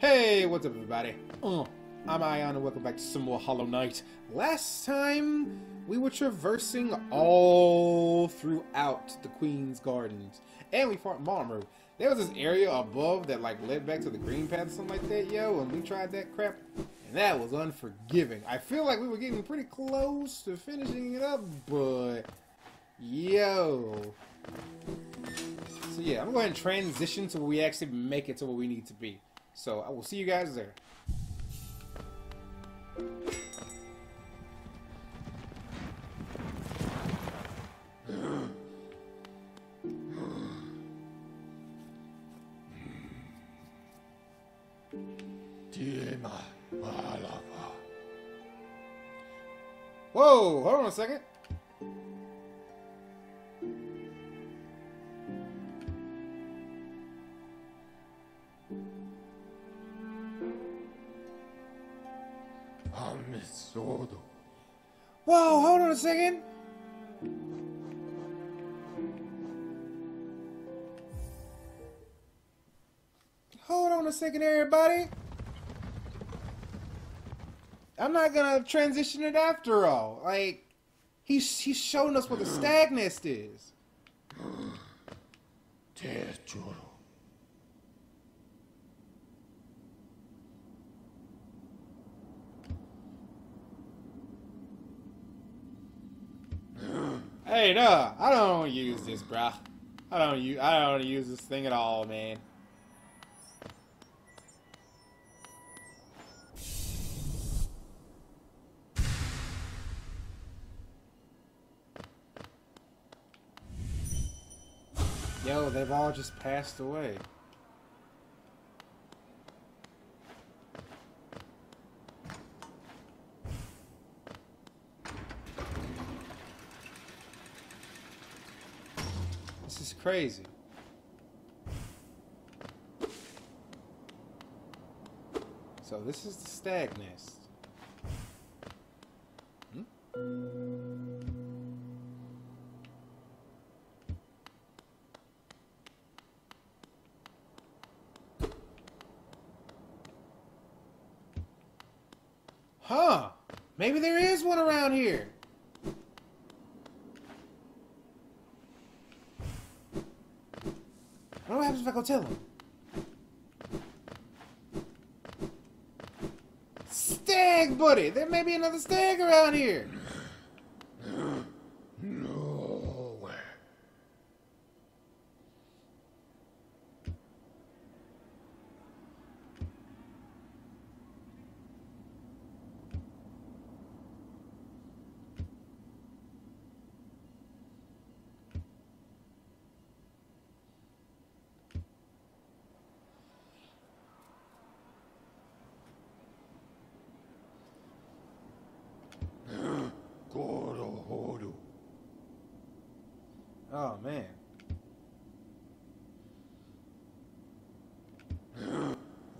Hey, what's up everybody? I'm Ion and welcome back to some more Hollow Knight. Last time, we were traversing all throughout the Queen's Gardens. And we fought Monomon. There was this area above that like led back to the green path or something like that, yo, and we tried that crap. And that was unforgiving. I feel like we were getting pretty close to finishing it up, but... yo... so yeah, I'm gonna go ahead and transition to where we actually make it to where we need to be. So I will see you guys there. Whoa, hold on a second. Whoa, hold on a second. Hold on a second, everybody. I'm not gonna transition it after all. Like, he's showing us what the stag nest is. Hey, no, I don't use this, bruh. I don't use this thing at all, man. Yo, they've all just passed away. This is crazy. So this is the stag nest. Huh? Maybe there is one around here. What happens if I go tell him? Stag, buddy! There may be another stag around here! No. Oh, man.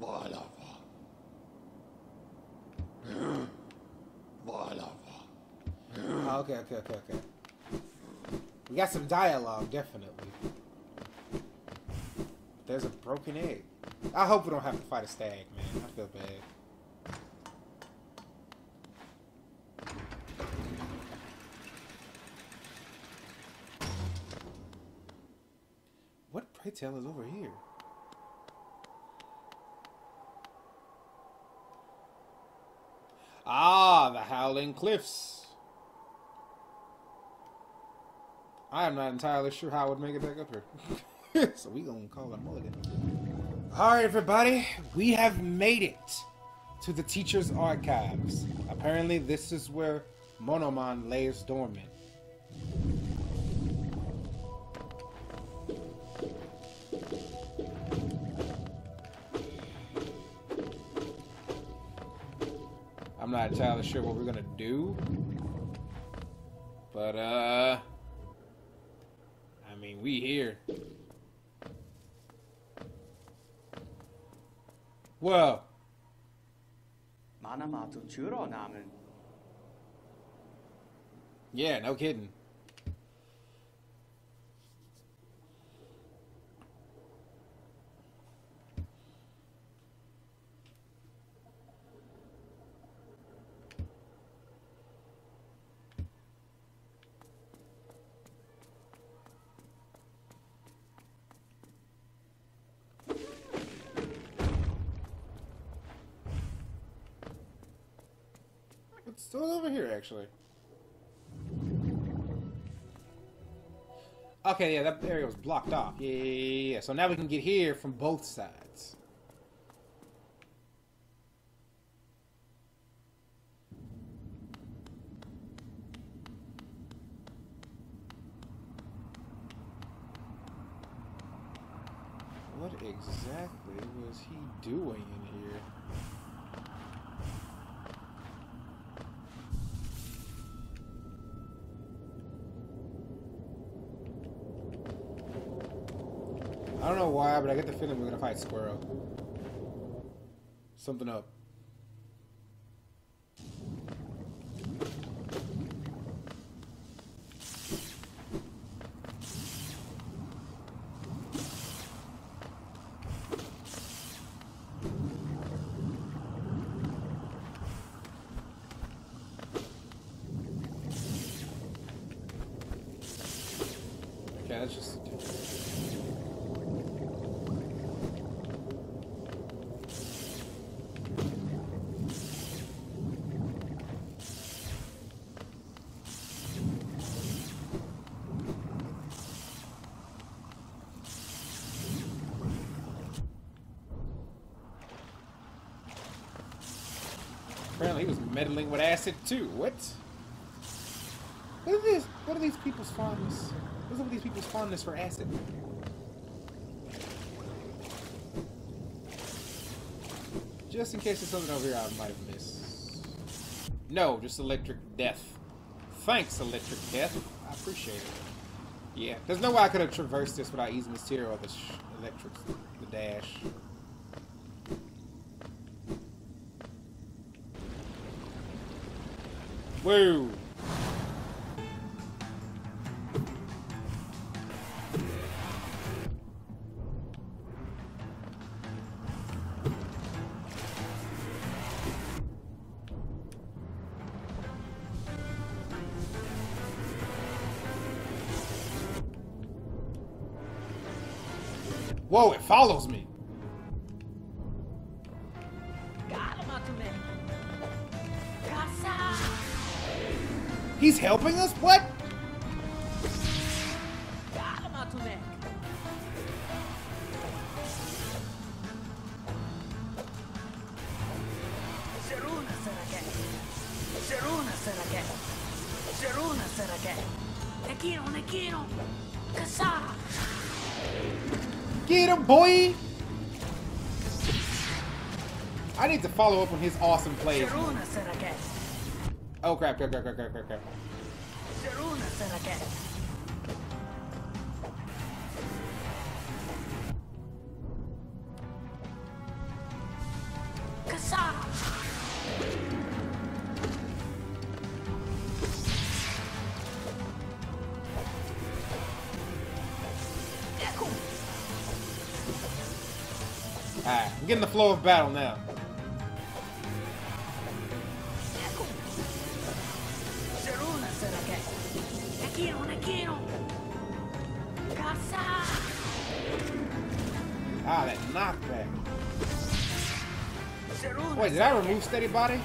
Oh, okay. We got some dialogue, definitely. But there's a broken egg. I hope we don't have to fight a stag, man. I feel bad. Tail is over here. Ah, the Howling Cliffs. I am not entirely sure how I would make it back up here. So we gonna call it mulligan. Alright everybody, we have made it to the teacher's archives. Apparently this is where Monomon lays dormant. I'm not entirely sure what we're gonna do, but I mean, we here. Whoa. Yeah, no kidding. It's still over here, actually. Okay, yeah, that area was blocked off. Yeah. So now we can get here from both sides. What exactly was he doing in here? I don't know why, but I get the feeling we're gonna fight Squirrel. Something up. Okay, that's just... Apparently he was meddling with acid too. What? What is this? What are these people's fondness? What's up with these people's fondness for acid? Just in case there's something over here I might have missed. No, just electric death. Thanks, electric death. I appreciate it. Yeah, there's no way I could have traversed this without using this tier or the electrics, the dash. Whoa! Whoa, it follows me! He's helping us? What? Get him, boy! I need to follow up on his awesome plays. Oh crap, crap. Alright, I'm getting the flow of battle now. Ah, that knockback. Wait, did I remove steady body?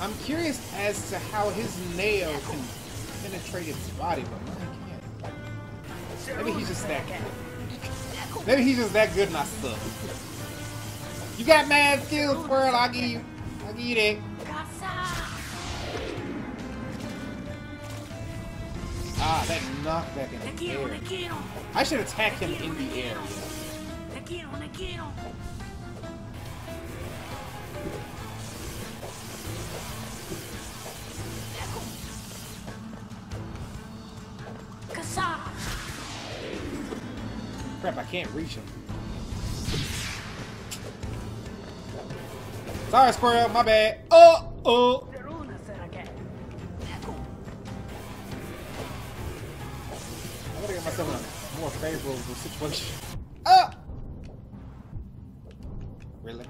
I'm curious as to how his nail can penetrate its body, but mine can't. Maybe he's just that good. Maybe he's just that good and I suck. You got mad skills, Squirrel. I'll give you that. Ah, that knockback in the air. I should attack him in the air. Crap, I can't reach him. Sorry, Squirrel, my bad. Oh! I gotta get myself in a more favorable situation. Really?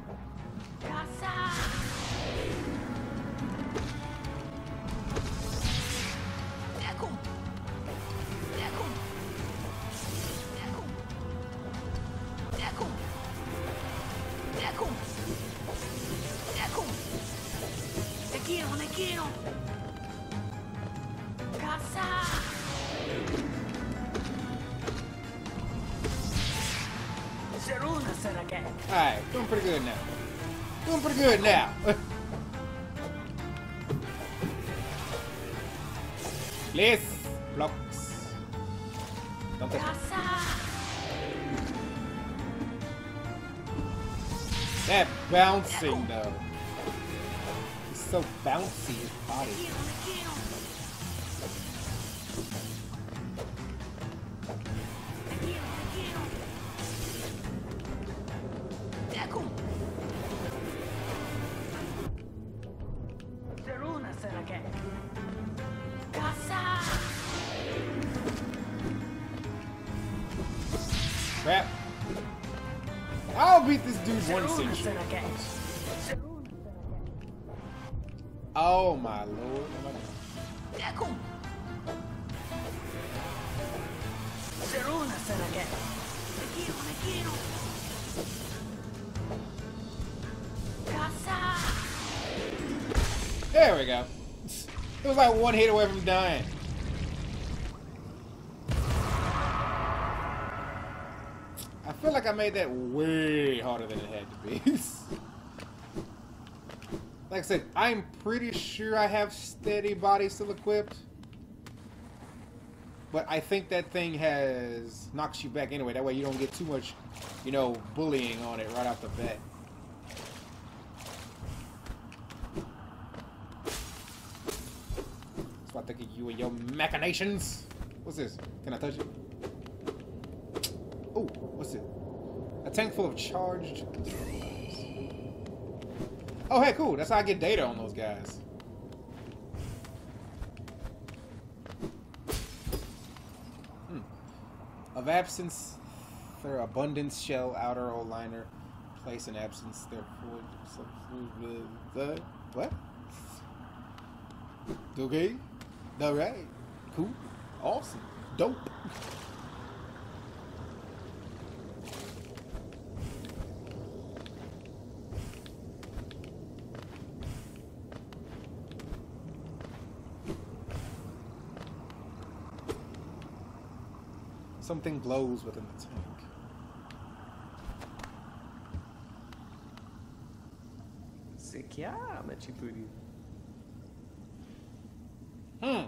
Alright, doing pretty good now. Doing pretty good now. Please, blocks. Don't touch it. That bouncing though. It's so bouncy, his body. Crap. I'll beat this dude one century. Oh my lord. There we go. It was like one hit away from dying. I feel like I made that way harder than it had to be. Like I said, I'm pretty sure I have steady body still equipped. But I think that thing has knocks you back anyway. That way you don't get too much, you know, bullying on it right off the bat. So I think of you and your machinations. What's this? Can I touch it? Oh, what's it? A tank full of charged. Oh, hey, cool. That's how I get data on those guys. Hmm. Of absence, their abundance shell outer O liner. Place in absence, their void. The what? Okay. All right. Cool. Awesome. Dope. Something glows within the tank. Hmm. Oh.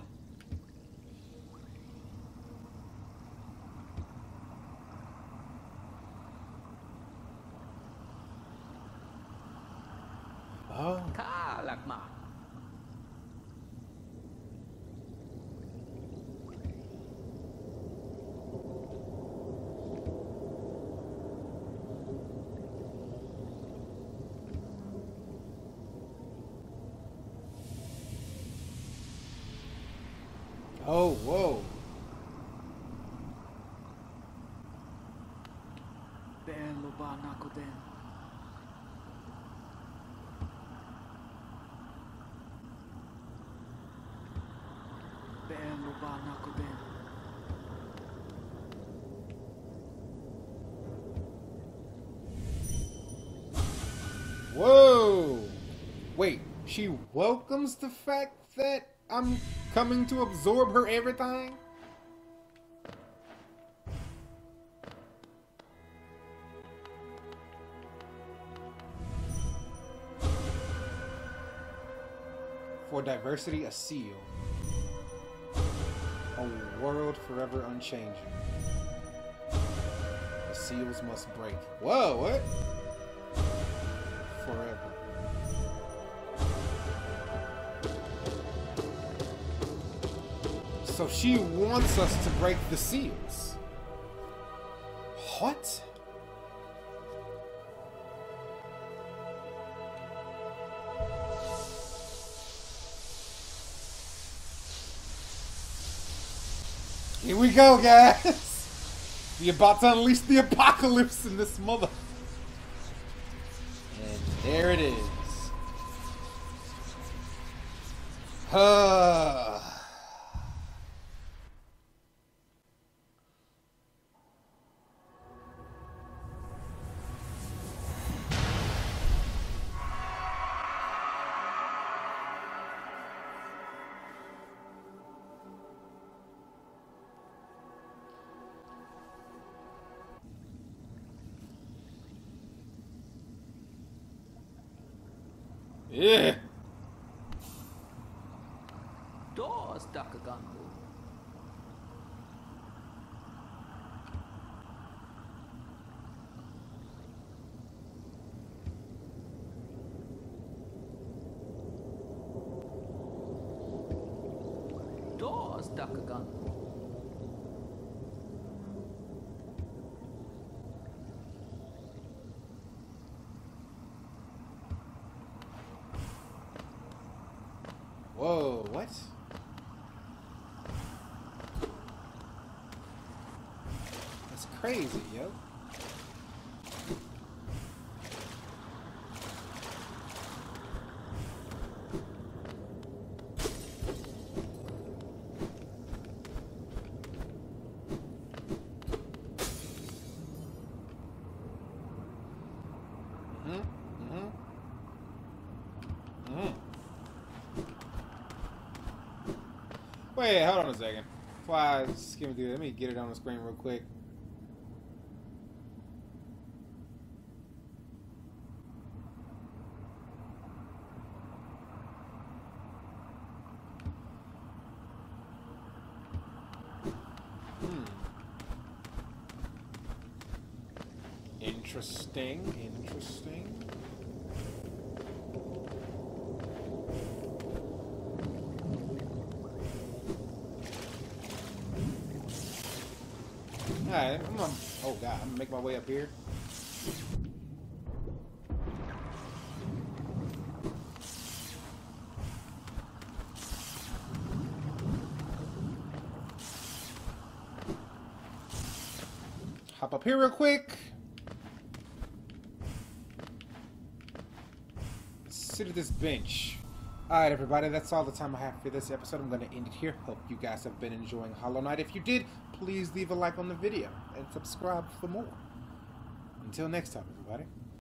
Oh, whoa. Whoa! Wait, she welcomes the fact that I'm coming to absorb her everything? For diversity, a seal. A world forever unchanging. The seals must break. Whoa, what? Forever. So she wants us to break the seals. What? Here we go, guys. We're about to unleash the apocalypse in this mother. And there it is. Yeah. Doors, Dr. Gumbo. Doors, Dr. Gumbo. Whoa, what? That's crazy, yo. Wait, hold on a second. Before I skim through, let me get it on the screen real quick. Interesting, interesting. Alright, I'm gonna, oh god, I'm gonna make my way up here. Hop up here real quick. Let's sit at this bench. Alright everybody, that's all the time I have for this episode. I'm going to end it here. Hope you guys have been enjoying Hollow Knight. If you did, please leave a like on the video and subscribe for more. Until next time, everybody.